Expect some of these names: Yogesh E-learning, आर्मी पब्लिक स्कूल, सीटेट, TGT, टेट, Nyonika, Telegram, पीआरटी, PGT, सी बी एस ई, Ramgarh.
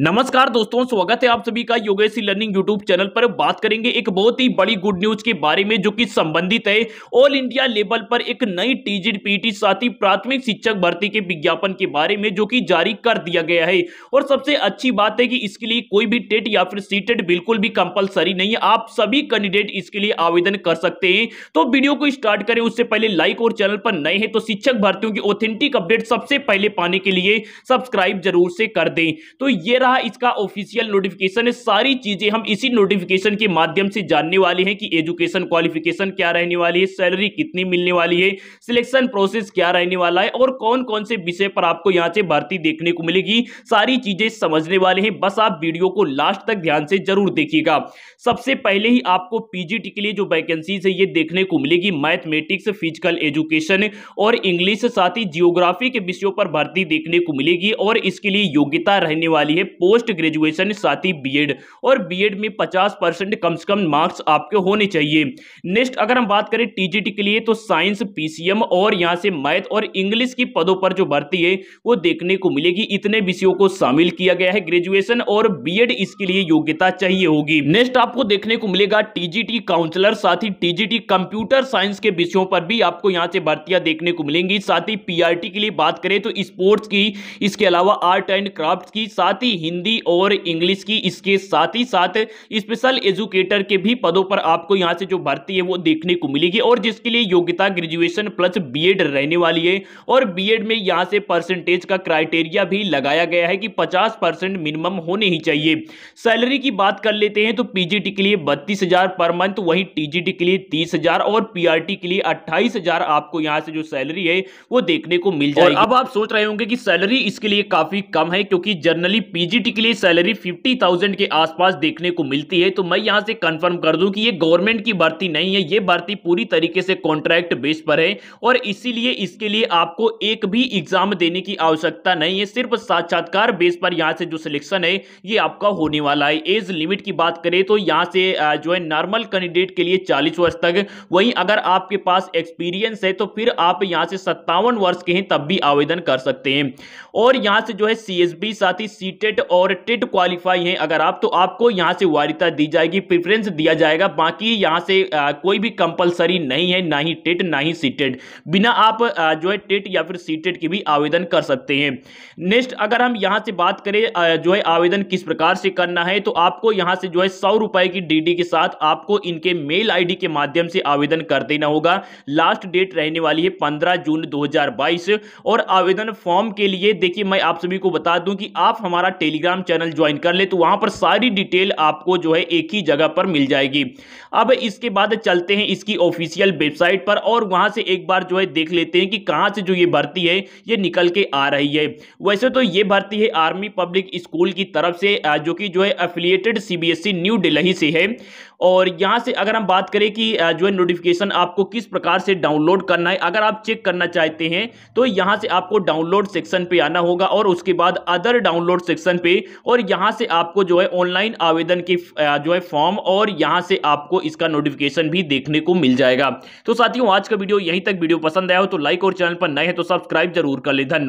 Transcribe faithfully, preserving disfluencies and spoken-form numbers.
नमस्कार दोस्तों, स्वागत है आप सभी का योगेश ई-लर्निंग यूट्यूब चैनल पर। बात करेंगे एक बहुत ही बड़ी गुड न्यूज के बारे में जो कि संबंधित है ऑल इंडिया लेवल पर एक नई टीजीटी पीटी साथ ही प्राथमिक शिक्षक भर्ती के विज्ञापन के बारे में जो कि जारी कर दिया गया है। और सबसे अच्छी बात है कि इसके लिए कोई भी टेट या फिर सी टेट बिल्कुल भी कंपलसरी नहीं है। आप सभी कैंडिडेट इसके लिए आवेदन कर सकते हैं। तो वीडियो को स्टार्ट करें उससे पहले लाइक और चैनल पर नए हैं तो शिक्षक भर्तियों की ऑथेंटिक अपडेट सबसे पहले पाने के लिए सब्सक्राइब जरूर से कर दें। तो ये रहा इसका ऑफिशियल नोटिफिकेशन है। सारी चीजें हम इसी नोटिफिकेशन के माध्यम से जानने वाले हैं कि एजुकेशन क्वालिफिकेशन क्या रहने वाली है, सैलरी कितनी मिलने वाली है, सिलेक्शन प्रोसेस क्या रहने वाला है और कौन कौन से विषय पर आपको यहां से भर्ती देखने को मिलेगी। सारी चीजें समझने वाले हैं, बस आप वीडियो को लास्ट तक ध्यान से जरूर देखिएगा। सबसे पहले ही आपको पीजीटी के लिए जो वैकेंसीज है ये देखने को मिलेगी। मैथमेटिक्स, फिजिकल एजुकेशन और इंग्लिश साथ ही जियोग्राफी के विषयों पर भर्ती देखने को मिलेगी। और इसके लिए योग्यता रहने वाली है पोस्ट ग्रेजुएशन साथ ही बीएड, और बीएड में पचास परसेंट कम से कम मार्क्स आपके होने चाहिए। नेक्स्ट अगर हम बात करें टीजीटी के लिए तो साइंस, पीसीएम और यहां से मैथ और इंग्लिश की पदों पर जो भर्ती है वो देखने को मिलेगी। इतने विषयों को शामिल किया गया है। ग्रेजुएशन और बीएड इसके लिए योग्यता चाहिए होगी। नेक्स्ट आपको देखने को मिलेगा टीजीटी काउंसलर साथ ही टीजीटी कंप्यूटर साइंस के विषयों पर भी आपको यहाँ से भर्तियां देखने को मिलेंगी। साथ ही पीआरटी के लिए बात करें तो स्पोर्ट्स की, इसके अलावा आर्ट एंड क्राफ्ट की, साथ ही हिंदी और इंग्लिश की, इसके साथ ही साथ स्पेशल एजुकेटर के भी पदों पर आपको यहां से जो भर्ती है वो देखने को मिलेगी। और जिसके लिए योग्यता ग्रेजुएशन प्लस बीएड रहने वाली है। और बीएड में यहां से परसेंटेज का क्राइटेरिया भी लगाया गया है कि पचास परसेंट मिनिमम होने ही चाहिए। सैलरी की बात कर लेते हैं तो पीजीटी के लिए बत्तीस हजार पर मंथ, वहीं टीजीटी के लिए तीस हजार और पीआरटी के लिए अट्ठाईस हजार आपको यहाँ से जो सैलरी है वो देखने को मिल जाएगी। अब आप सोच रहे होंगे कि सैलरी इसके लिए काफी कम है क्योंकि जनरली पीजी टीजीटी के लिए सैलरी पचास हज़ार के आसपास देखने को मिलती है। तो मैं यहां से कंफर्म कर दूं कि ये गवर्नमेंट की भर्ती नहीं है, ये भर्ती पूरी तरीके से कॉन्ट्रैक्ट बेस पर है और इसीलिए इसके लिए आपको एक भी एग्जाम देने की आवश्यकता नहीं है। सिर्फ साक्षात्कार बेस पर यहां से जो सिलेक्शन है ये आपका होने वाला है। एज लिमिट की बात करें तो यहां से जो है नॉर्मल कैंडिडेट के लिए चालीस वर्ष तक, वहीं अगर आपके पास एक्सपीरियंस है तो फिर आप यहां से सत्तावन वर्ष के हैं तब भी आवेदन कर सकते हैं। और यहां से जो है सीएसबी साथ ही सीटेट और टेट क्वालिफाई हैं अगर आप, तो आपको यहां से वरीयता दी जाएगी, प्रेफरेंस दिया जाएगा। बाकी यहां से आ, कोई भी कंपलसरी नहीं है, ना ही टेट ना ही सीटेट। बिना आप आ, जो है टेट या फिर सीटेट के भी आवेदन कर सकते हैं। नेक्स्ट अगर हम यहां से बात करें आ, जो है आवेदन किस प्रकार से करना है तो आपको यहां से जो है सौ रुपए की डीडी के साथ आपको इनके मेल आईडी के माध्यम से आवेदन कर देना होगा। लास्ट डेट रहने वाली है पंद्रह जून दो हजार बाईस। और आवेदन फॉर्म के लिए देखिए मैं आप सभी को बता दूं कि आप हमारा टेलीग्राम चैनल ज्वाइन कर ले तो वहां पर सारी डिटेल आपको जो है एक ही जगह पर मिल जाएगी। अब इसके बाद चलते हैं इसकी ऑफिशियल वेबसाइट पर और वहां से एक बार जो है देख लेते हैं कि कहां से जो ये भर्ती है ये निकल के आ रही है। वैसे तो ये भर्ती है आर्मी पब्लिक स्कूल की तरफ से जो कि जो है affiliated सी बी एस ई new Delhi से है। और यहां से अगर हम बात करें कि जो है नोटिफिकेशन आपको किस प्रकार से डाउनलोड करना है, अगर आप चेक करना चाहते हैं तो यहां से आपको डाउनलोड सेक्शन पे आना होगा और उसके बाद अदर डाउनलोड सेक्शन पे, और यहां से आपको जो है ऑनलाइन आवेदन की जो है फॉर्म और यहां से आपको इसका नोटिफिकेशन भी देखने को मिल जाएगा। तो साथियों आज का वीडियो यहीं तक। वीडियो पसंद आया हो तो लाइक और चैनल पर नए हैं तो सब्सक्राइब जरूर कर ले। धन्यवाद।